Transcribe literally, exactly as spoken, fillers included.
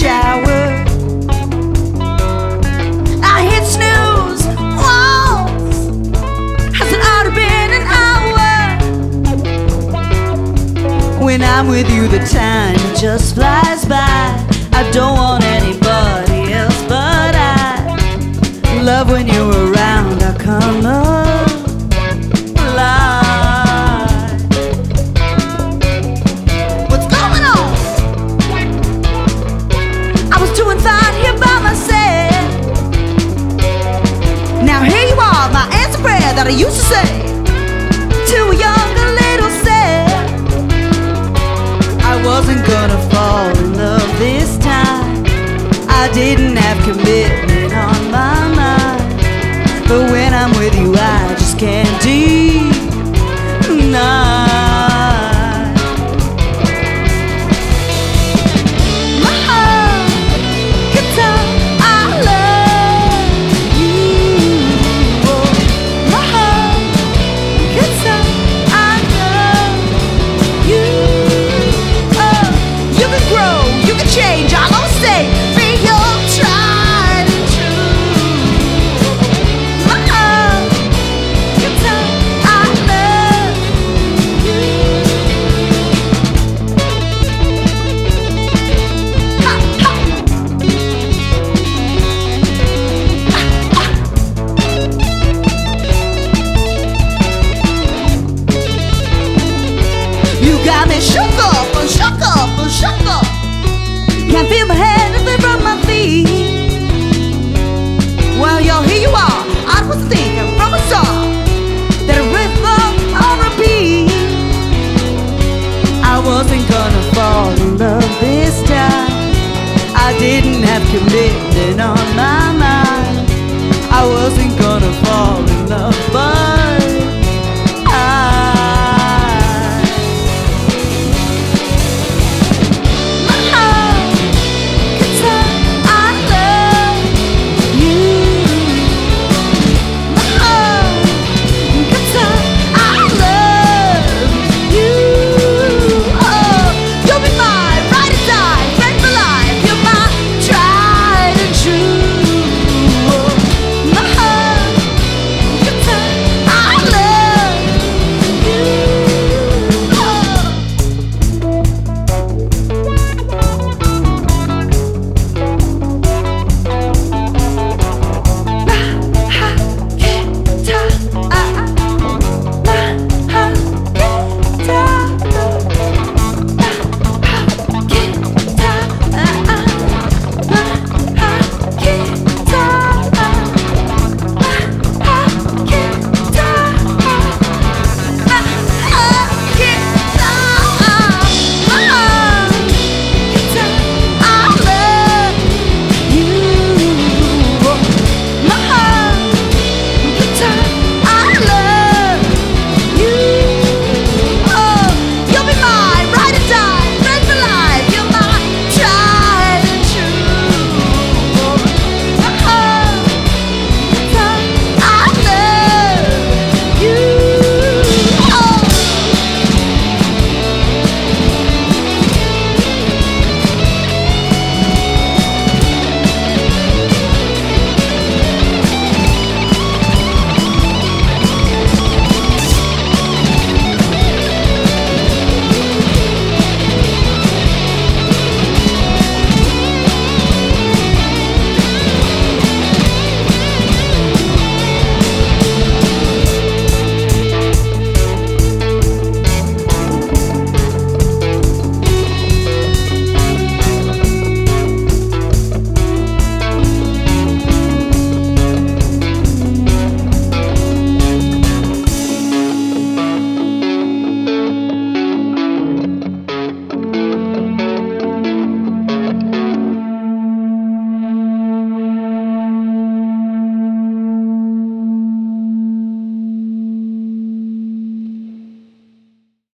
shower. I hit snooze once. Hasn't ought to been an hour. When I'm with you, the time just flies by. I don't want anybody else, but I love when you're around. I come up. That I used to say to a younger little self, I wasn't gonna fall in love this time. I didn't have commitment on my mind, but when I'm with you I just can't deny. My heart gets up, I love you. Change, I'll always say, be your tried and true. My love, your time, I love you. Ha, ha. You got me shook up and shook up and shook up. Can't feel my head and from my feet.